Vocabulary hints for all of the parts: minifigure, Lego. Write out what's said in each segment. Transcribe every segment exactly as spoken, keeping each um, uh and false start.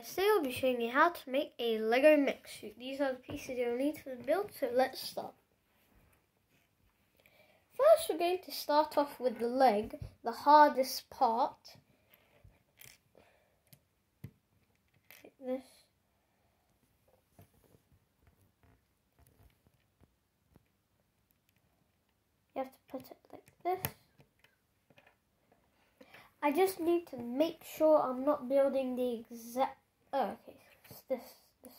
guys, today I'll be showing you how to make a Lego mech suit. These are the pieces you'll need for the build, so let's start. First we're going to start off with the leg, the hardest part. Like this. You have to put it like this. I just need to make sure I'm not building the exact... Oh, okay, it's this, this.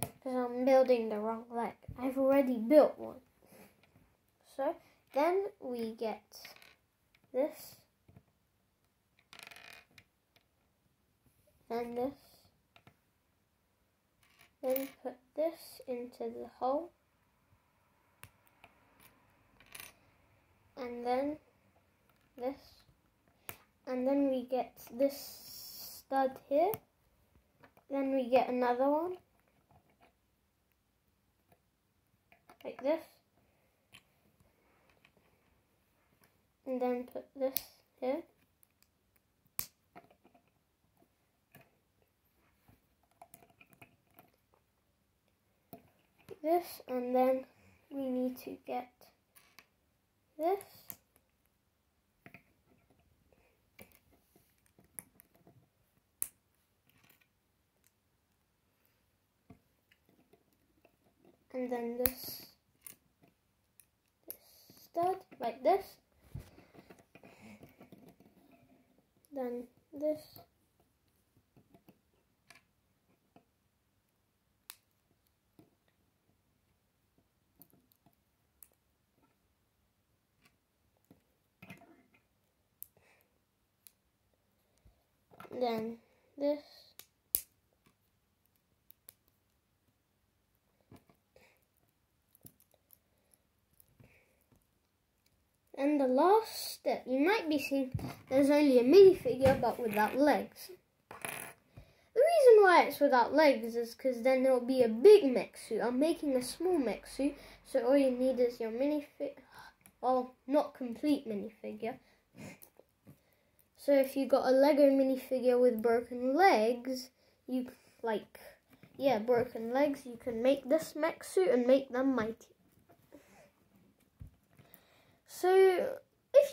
Because I'm building the wrong leg. I've already built one. So, then we get this. And this. Then put this into the hole. And then this, and then we get this stud here, then we get another one, like this, and then put this here, like this, and then we need to get this, and then this, this stud, like this, then this, then this, and the last step, you might be seeing there's only a minifigure but without legs. The reason why it's without legs is because then there'll be a big mech suit. I'm making a small mech suit, so all you need is your minifig, well, not complete minifigure. So if you got a Lego minifigure with broken legs, you like, yeah, broken legs, you can make this mech suit and make them mighty. So if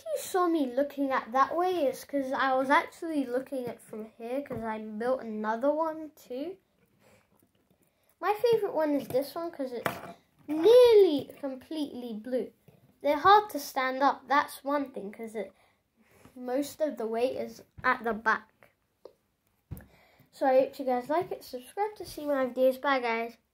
you saw me looking at that way, it's because I was actually looking at from here because I built another one too. My favorite one is this one because it's nearly completely blue. They're hard to stand up. That's one thing because it. Most of the weight is at the back. So I hope you guys like it. Subscribe to see my videos. Bye guys.